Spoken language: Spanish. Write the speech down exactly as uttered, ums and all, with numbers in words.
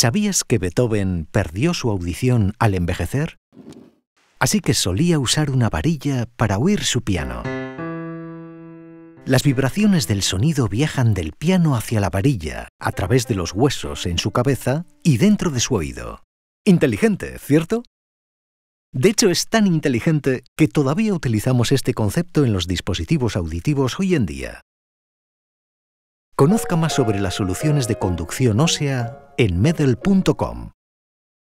¿Sabías que Beethoven perdió su audición al envejecer? Así que solía usar una varilla para oír su piano. Las vibraciones del sonido viajan del piano hacia la varilla, a través de los huesos en su cabeza y dentro de su oído. Inteligente, ¿cierto? De hecho, es tan inteligente que todavía utilizamos este concepto en los dispositivos auditivos hoy en día. Conozca más sobre las soluciones de conducción ósea en medel punto com.